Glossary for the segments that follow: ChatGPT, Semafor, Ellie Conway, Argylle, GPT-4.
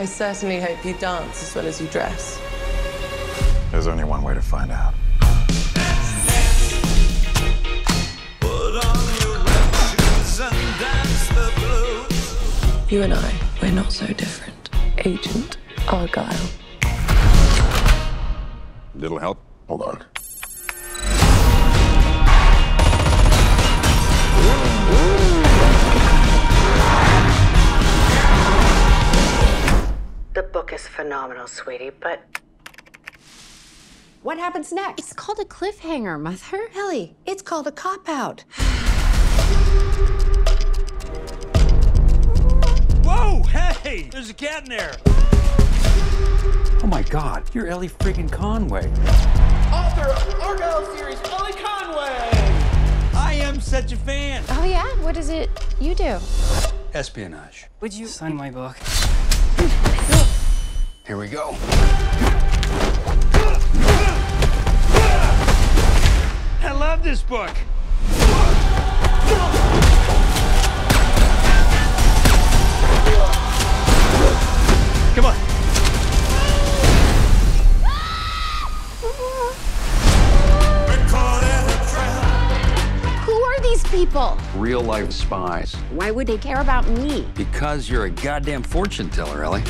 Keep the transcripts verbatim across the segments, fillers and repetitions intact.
I certainly hope you dance as well as you dress. There's only one way to find out. You and I, we're not so different. Agent Argylle. Little help? Hold on. The book is phenomenal, sweetie, but... What happens next? It's called a cliffhanger, Mother. Ellie, it's called a cop-out. Whoa, hey! There's a cat in there! Oh my God, you're Ellie freaking Conway. Author of the Argylle series, Ellie Conway! I am such a fan! Oh yeah? What is it you do? Espionage. Would you sign my book? Here we go. I love this book! Come on. Who are these people? Real life spies. Why would they care about me? Because you're a goddamn fortune teller, Ellie.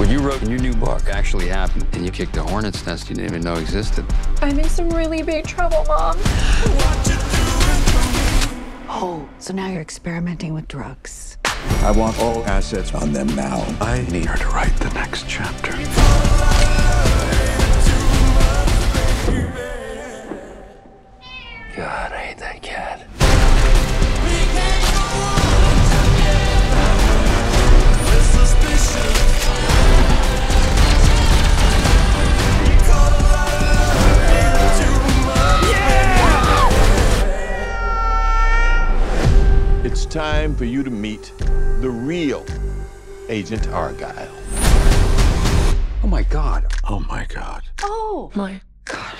When you wrote in your new book, it actually happened, and you kicked a hornet's nest you didn't even know existed. I'm in some really big trouble, Mom. Oh, so now you're experimenting with drugs. I want all assets on them now. I need her to write the next chapter. God, I hate that cat. Yeah! It's time for you to meet the real Agent Argylle. Oh my God. Oh my God. Oh my God.